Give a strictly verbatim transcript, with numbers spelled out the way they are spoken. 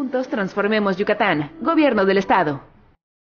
Juntos transformemos Yucatán. Gobierno del Estado.